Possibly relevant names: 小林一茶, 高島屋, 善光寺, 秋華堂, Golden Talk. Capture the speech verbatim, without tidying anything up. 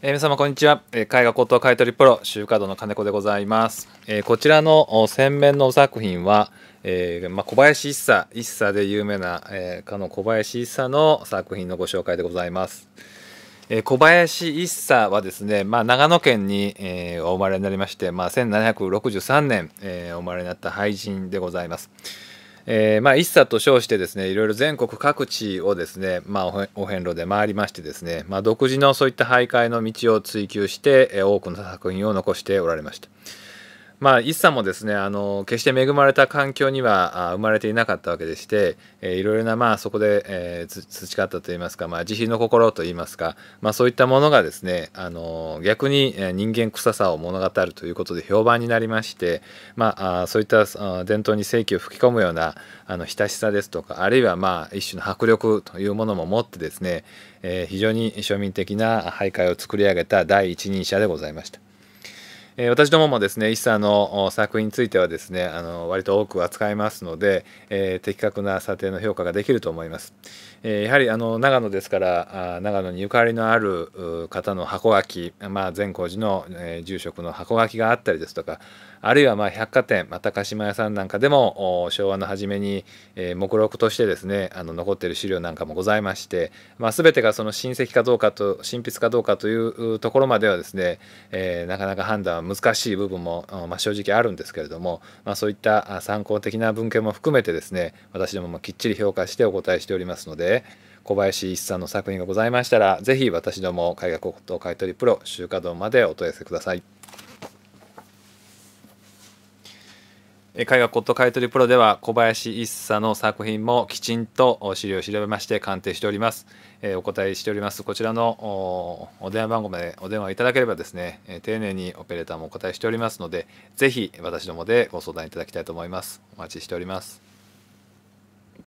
えー、皆様こんにちは。絵画骨董買取プロ秋華堂の金子でございます。えー、こちらの洗面の作品は、えーまあ、小林一茶一茶で有名な、えー、かの小林一茶の作品のご紹介でございます。えー、小林一茶はですね、まあ、長野県に、えー、お生まれになりまして、まあ、せんななひゃくろくじゅうさんねん、えー、お生まれになった俳人でございます。えーまあ、一茶と称してですね、いろいろ全国各地をですね、まあ、お遍路で回りましてですね、まあ、独自のそういった俳諧の道を追求して多くの作品を残しておられました。まあ、一茶もですね、あの決して恵まれた環境には生まれていなかったわけでして、えー、いろいろな、まあ、そこで、えー、培ったといいますか、まあ、慈悲の心といいますか、まあ、そういったものがですね、あの逆に人間臭さを物語るということで評判になりまして、まあ、そういった伝統に生気を吹き込むようなあの親しさですとか、あるいは、まあ、一種の迫力というものも持ってですね、えー、非常に庶民的な俳諧を作り上げた第一人者でございました。私どももですね、一茶の作品についてはですね、あの割と多く扱いますので、えー、的確な査定の評価ができると思います。えー、やはりあの長野ですから、長野にゆかりのある方の箱書き、まあ、善光寺の、えー、住職の箱書きがあったりですとか、あるいはまあ百貨店、また高島屋さんなんかでも昭和の初めに、えー、目録としてですね、あの残っている資料なんかもございまして、まあ、全てがその親戚かどうかと親筆かどうかというところまではですね、えー、なかなか判断は難しい部分も、まあ、正直あるんですけれども、まあ、そういった参考的な文献も含めてですね、私どももきっちり評価してお答えしておりますので、小林一茶の作品がございましたら、是非私ども絵画骨董買取プロ秋華堂までお問い合わせください。絵画骨董買取プロでは小林一茶の作品もきちんと資料を調べまして鑑定しております。お答えしております。こちらのお電話番号までお電話いただければですね、丁寧にオペレーターもお答えしておりますので、ぜひ私どもでご相談いただきたいと思います。お待ちしております。